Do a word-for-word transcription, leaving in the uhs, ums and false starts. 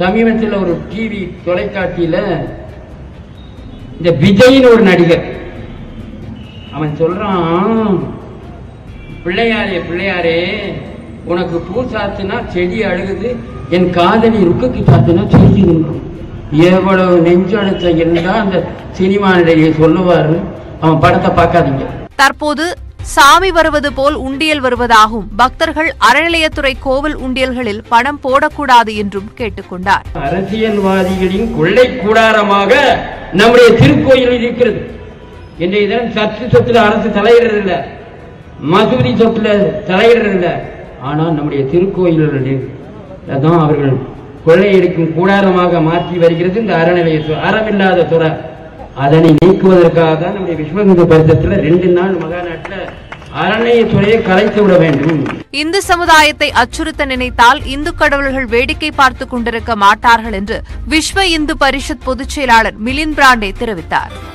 சமீபத்தில் ஒரு டிவி தொலைக்காட்சியில இந்த விஜயின் ஒரு நடிகர் அவன் சொல்றான், பிள்ளையாரே பிள்ளையாரே உனக்கு பூ சாத்துனா செடி அழுகுது, என் காதலி ருக்கு சாத்துனா செடி நின்றும். எவ்வளவு நெஞ்சழுத்தம் இருந்தா அந்த சினிமா நடிகை சொல்லுவாரு, அவன் படத்தை பார்க்காதீங்க. தற்போது சாமி வருவது போல் உண்டியல் வருவதாகவும் பக்தர்கள் அறநிலையத்துறை கோவில் உண்டியல்களில் பணம் போடக்கூடாது என்றும் கேட்டுக்கொண்டார். அரசியல்வாதிகளின் கொள்ளை கூடாரமாக நம்முடைய திருக்கோயில் இருக்கிறது. இன்றைய தினம் சத்து சொத்துல அரசு தலையிடுறது இல்லை, மசூதி சொத்துல தலையிடுறது இல்லை, ஆனால் நம்முடைய திருக்கோயில்கள் தான் அவர்கள் கொள்ளையடிக்கும் கூடாரமாக மாற்றி வருகிறது இந்த அறநிலையத்துறை. அறமில்லாத துறை, அதனை நீக்குவதற்காக தான் நம்முடைய விஸ்வஹிந்து பரிஷத்துல ரெண்டு நாள் மகாநாட்டில் அறநிலையத்துறையை கலைத்து விட வேண்டும். இந்து சமுதாயத்தை அச்சுறுத்த நினைத்தால் இந்து கடவுள்கள் வேடிக்கை பார்த்துக் கொண்டிருக்க மாட்டார்கள் என்று விஸ்வ இந்து பரிஷத் பொதுச் செயலாளர் மிலிந்த் பிராண்டே தெரிவித்தார்.